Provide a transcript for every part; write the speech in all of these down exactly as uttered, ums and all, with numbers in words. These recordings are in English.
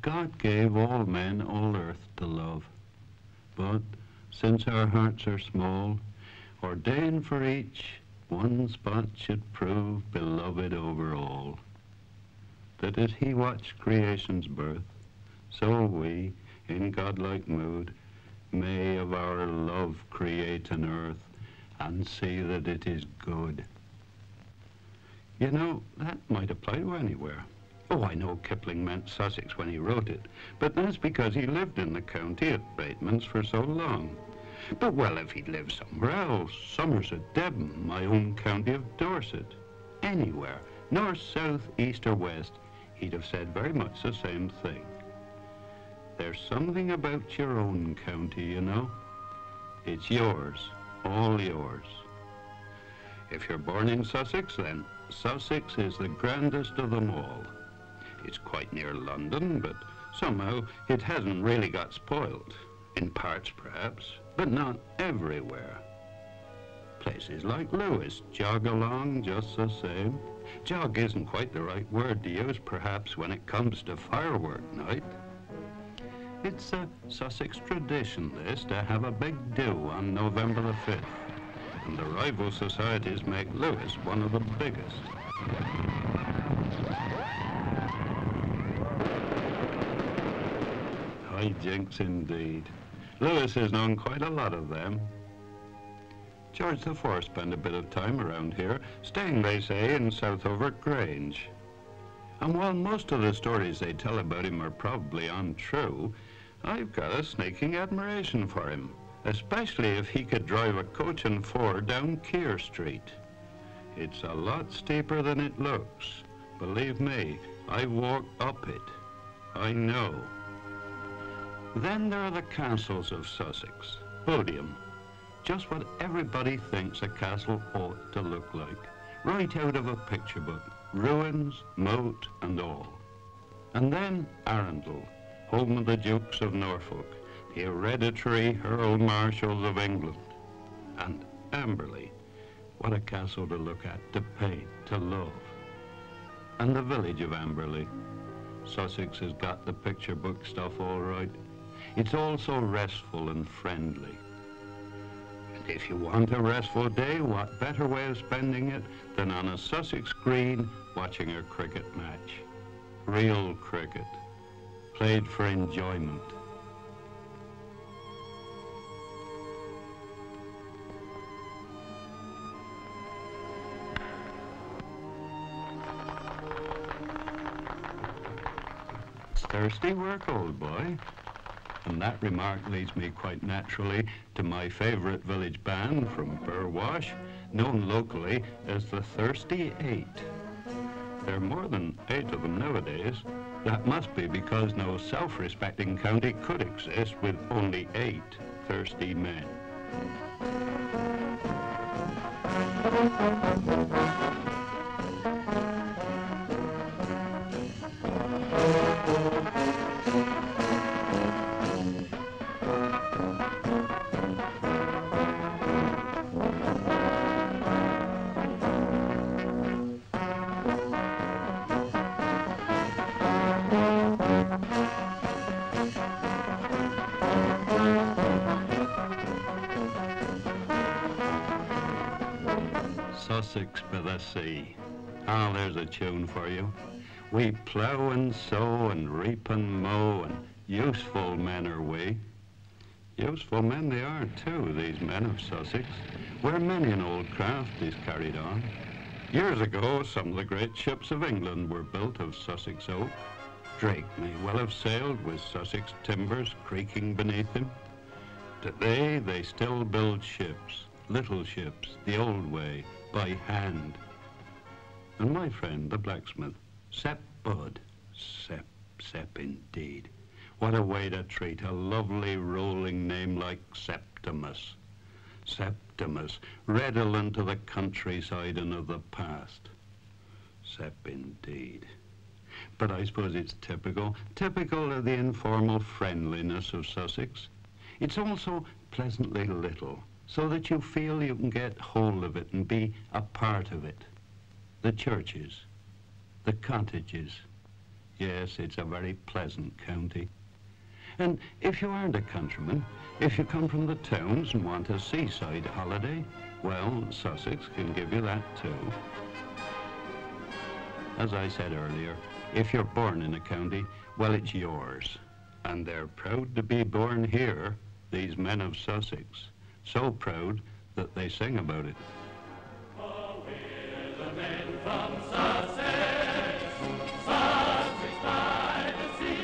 God gave all men all earth to love, but since our hearts are small, ordained for each one spot should prove beloved over all. That as he watched creation's birth, so we, in godlike mood, may of our love create an earth and see that it is good. You know, that might apply to anywhere. Oh, I know Kipling meant Sussex when he wrote it, but that's because he lived in the county at Bateman's for so long. But well, if he'd lived somewhere else, Somerset, Devon, my own county of Dorset, anywhere, north, south, east or west, he'd have said very much the same thing. There's something about your own county, you know. It's yours, all yours. If you're born in Sussex, then Sussex is the grandest of them all. It's quite near London, but somehow it hasn't really got spoiled. In parts, perhaps, but not everywhere. Places like Lewes jog along just the same. Jog isn't quite the right word to use, perhaps, when it comes to firework night. It's a Sussex tradition, this, to have a big do on November the fifth. And the rival societies make Lewes one of the biggest. Jinx indeed. Lewes has known quite a lot of them. George the fourth spent a bit of time around here, staying, they say, in Southover Grange. And while most of the stories they tell about him are probably untrue, I've got a sneaking admiration for him, especially if he could drive a coach and four down Keir Street. It's a lot steeper than it looks. Believe me, I walked up it. I know. Then there are the castles of Sussex. Bodiam. Just what everybody thinks a castle ought to look like. Right out of a picture book. Ruins, moat and all. And then Arundel, home of the Dukes of Norfolk, the hereditary Earl Marshals of England. And Amberley. What a castle to look at, to paint, to love. And the village of Amberley. Sussex has got the picture book stuff all right. It's also restful and friendly. And if you want a restful day, what better way of spending it than on a Sussex green watching a cricket match? Real cricket, played for enjoyment. Thirsty work, old boy. And that remark leads me quite naturally to my favorite village band from Burwash, known locally as the Thirsty Eight. There are more than eight of them nowadays. That must be because no self-respecting county could exist with only eight thirsty men. Sussex by the sea. Ah, oh, there's a tune for you. We plough and sow and reap and mow, and useful men are we. Useful men they are too, these men of Sussex, where many an old craft is carried on. Years ago, some of the great ships of England were built of Sussex oak. Drake may well have sailed with Sussex timbers creaking beneath him. Today, they still build ships, little ships, the old way, by hand. And my friend, the blacksmith, Sep Bud, Sep, Sep indeed, What a way to treat a lovely rolling name like Septimus. Septimus, redolent of the countryside and of the past. Sep indeed. But I suppose it's typical, typical of the informal friendliness of Sussex. It's also pleasantly little, so that you feel you can get hold of it and be a part of it. The churches, the cottages. Yes, it's a very pleasant county. And if you aren't a countryman, if you come from the towns and want a seaside holiday, well, Sussex can give you that too. As I said earlier, if you're born in a county, well, it's yours. And they're proud to be born here, these men of Sussex. So proud that they sing about it. Oh, we're the men from Sussex, Sussex by the sea.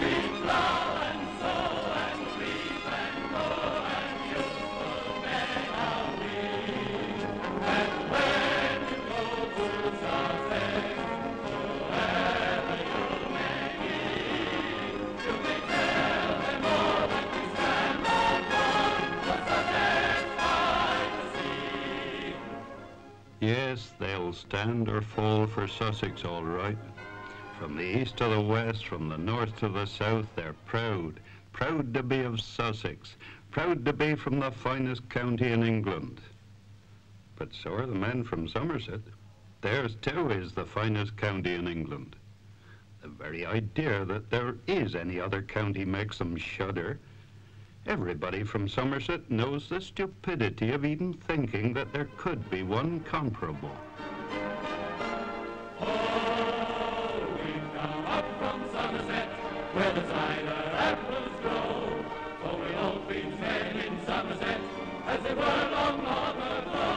We flow and sow and reap and grow and useful men are we. And when you go to Sussex, wherever you may be, you may tell them all that we stand on for Sussex by the sea. Yes, they'll stand or fall for Sussex all right. From the east to the west, from the north to the south, they're proud. Proud to be of Sussex. Proud to be from the finest county in England. But so are the men from Somerset. Theirs too is the finest county in England. The very idea that there is any other county makes them shudder. Everybody from Somerset knows the stupidity of even thinking that there could be one comparable. Oh, we've come up from Somerset, where the cider apples grow. For we old Queen's men in Somerset, as they were long, long ago.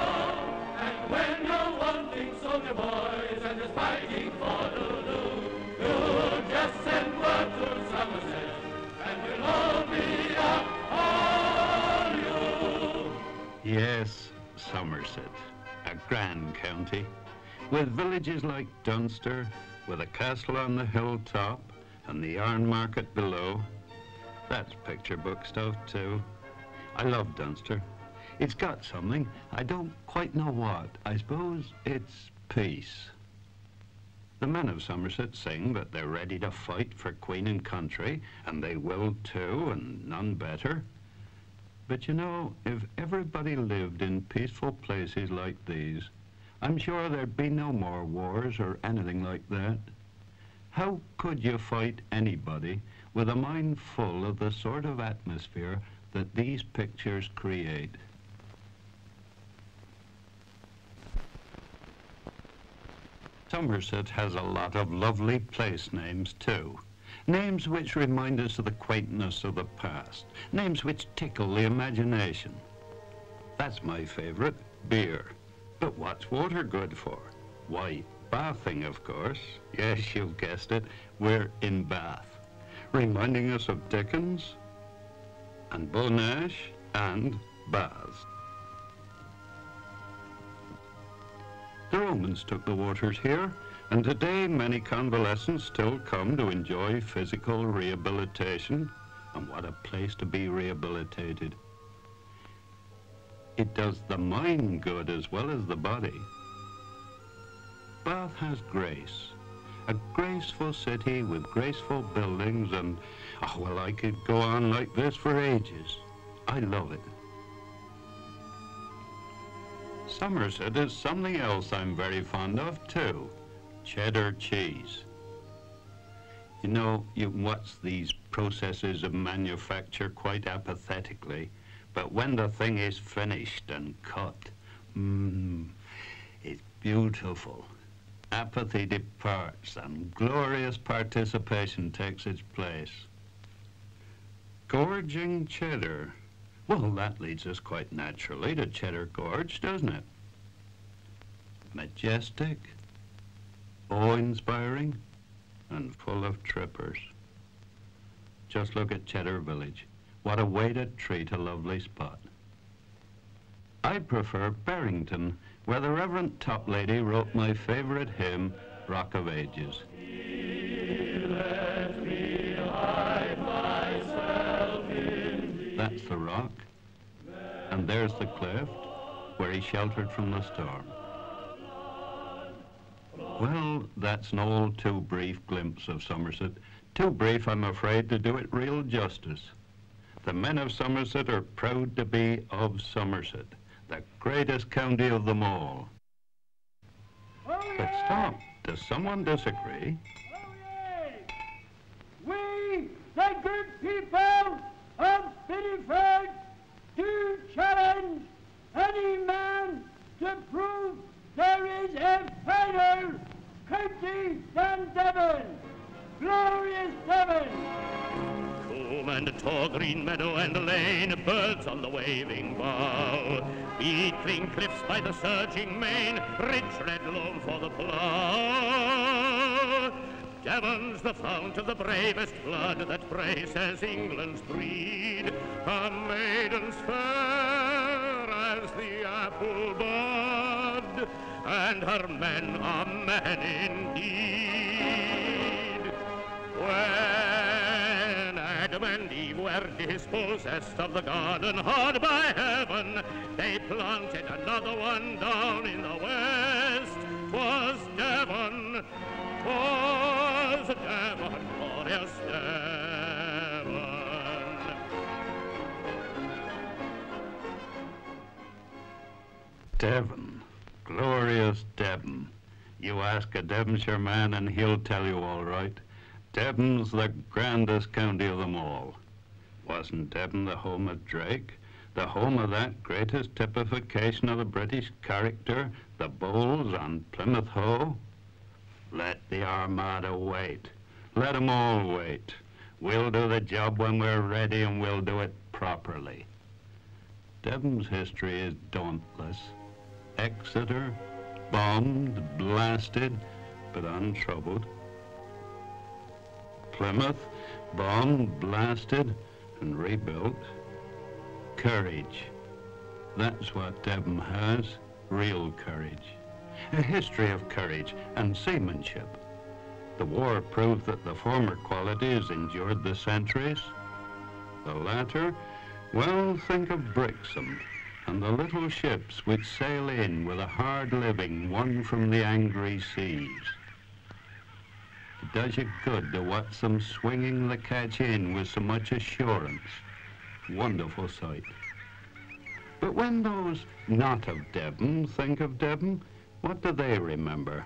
And when no one thinks of your boys and is fighting for Lulu, you just send word to Somerset, and we'll all be up on you. Yes, Somerset, a grand county, with villages like Dunster, with a castle on the hilltop and the yarn market below. That's picture book stuff too. I love Dunster. It's got something. I don't quite know what. I suppose it's peace. The men of Somerset sing that they're ready to fight for Queen and country, and they will too, and none better. But you know, if everybody lived in peaceful places like these, I'm sure there'd be no more wars or anything like that. How could you fight anybody with a mind full of the sort of atmosphere that these pictures create? Somerset has a lot of lovely place names too. Names which remind us of the quaintness of the past. Names which tickle the imagination. That's my favourite, beer. But what's water good for? Why, bathing, of course. Yes, you've guessed it. We're in Bath. Reminding us of Dickens and Beau Nash and baths. The Romans took the waters here, and today many convalescents still come to enjoy physical rehabilitation, and what a place to be rehabilitated. It does the mind good as well as the body. Bath has grace, a graceful city with graceful buildings, and, oh, well, I could go on like this for ages. I love it. Somerset is something else I'm very fond of too. Cheddar cheese. You know, you can watch these processes of manufacture quite apathetically, but when the thing is finished and cut, mmm, it's beautiful. Apathy departs and glorious participation takes its place. Gorging cheddar. Well, that leads us quite naturally to Cheddar Gorge, doesn't it? Majestic, awe-inspiring, and full of trippers. Just look at Cheddar Village. What a way to treat a lovely spot. I prefer Barrington, where the Reverend Toplady wrote my favourite hymn, Rock of Ages. He left me high. and there's the cliff where he sheltered from the storm. Well, that's an old too brief glimpse of Somerset. Too brief, I'm afraid, to do it real justice. The men of Somerset are proud to be of Somerset, the greatest county of them all. But stop, does someone disagree? We, the good people of Bidiford, do challenge any man to prove there is a finer county than Devon, glorious Devon. Combe and tall green meadow and lane, birds on the waving bough, beetling cliffs by the surging main, rich red loam for the plough. Devon's the fount of the bravest blood that braces England's breed, a maiden's fair as the apple bud, and her men are men indeed. When Adam and Eve were dispossessed of the garden hard by heaven, they planted another one down in the west. 'Twas Devon, 'twas Devon, glorious Devon. Devon, glorious Devon. You ask a Devonshire man and he'll tell you all right. Devon's the grandest county of them all. Wasn't Devon the home of Drake? The home of that greatest typification of the British character, the Bowles and Plymouth Hoe? Let the Armada wait. Let 'em all wait. We'll do the job when we're ready, and we'll do it properly. Devon's history is dauntless. Exeter, bombed, blasted, but untroubled. Plymouth, bombed, blasted, and rebuilt. Courage. That's what Devon has, real courage. A history of courage and seamanship. The war proved that the former qualities endured the centuries. The latter, well, think of Brixham and the little ships which sail in with a hard living won from the angry seas. It does you good to watch them swinging the catch in with so much assurance. Wonderful sight. But when those not of Devon think of Devon, what do they remember?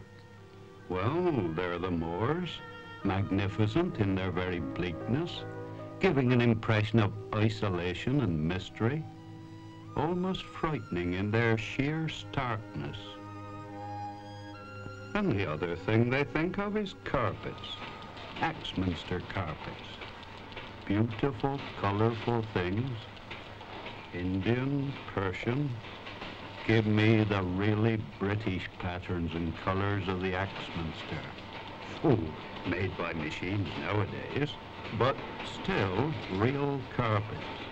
Well, they're the moors, magnificent in their very bleakness, giving an impression of isolation and mystery, almost frightening in their sheer starkness. And the other thing they think of is carpets, Axminster carpets. Beautiful, colorful things, Indian, Persian. Give me the really British patterns and colors of the Axminster. Ooh, made by machines nowadays, but still real carpets.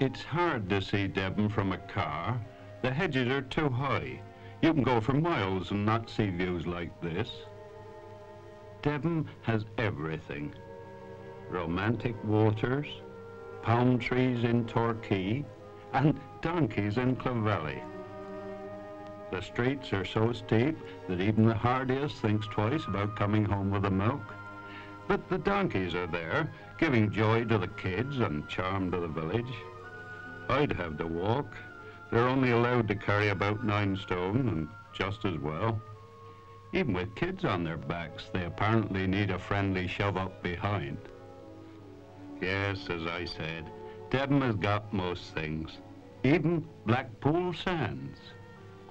It's hard to see Devon from a car. The hedges are too high. You can go for miles and not see views like this. Devon has everything. Romantic waters, palm trees in Torquay, and donkeys in Clovelly. The streets are so steep that even the hardiest thinks twice about coming home with the milk. But the donkeys are there, giving joy to the kids and charm to the village. I'd have to walk. They're only allowed to carry about nine stone, and just as well. Even with kids on their backs, they apparently need a friendly shove up behind. Yes, as I said, Devon has got most things, even Blackpool Sands.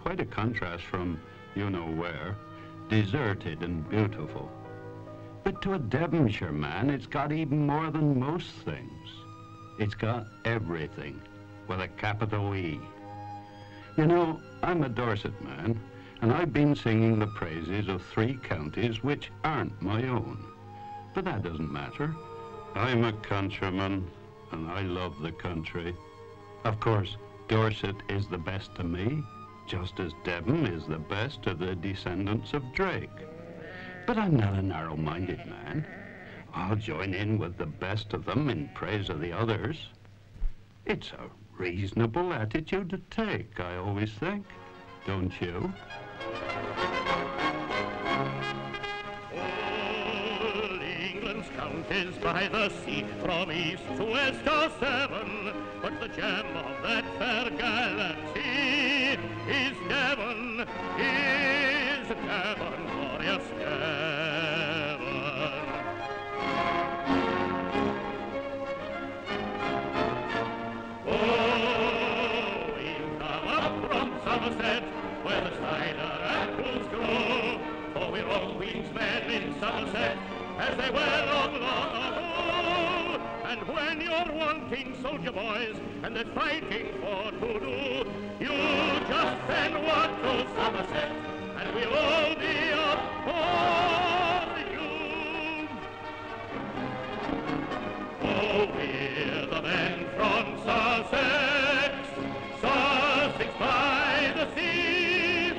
Quite a contrast from you know where, deserted and beautiful. But to a Devonshire man, it's got even more than most things. It's got everything, with a capital E. You know, I'm a Dorset man, and I've been singing the praises of three counties which aren't my own. But that doesn't matter. I'm a countryman, and I love the country. Of course, Dorset is the best to me, just as Devon is the best to the descendants of Drake. But I'm not a narrow-minded man. I'll join in with the best of them in praise of the others. It's a reasonable attitude to take, I always think, don't you? All England's counties by the sea, from east to west are seven, but the gem of that fair galaxy is Devon, is Devon, glorious Devon. Oh, we'll come up from Somerset, where the cider apples grow, for we're all Queen's men in Somerset, as they were long, long ago. And when you're wanting soldier boys, and they're fighting for to do, you just send word to Somerset, and we'll all be up for you. Oh, we're the men from Sussex, Sussex by the sea.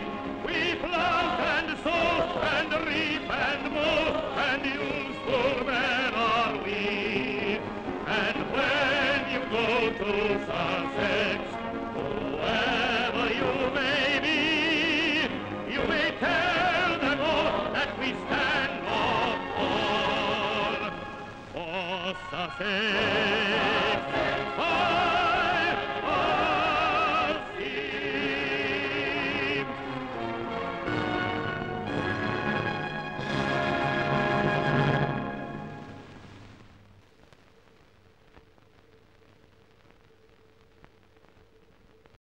We plant and sow and reap and mow, and useful men are we. And when you go to Sussex, whoever you may be, you may tell them all that we stand for, for Sussex.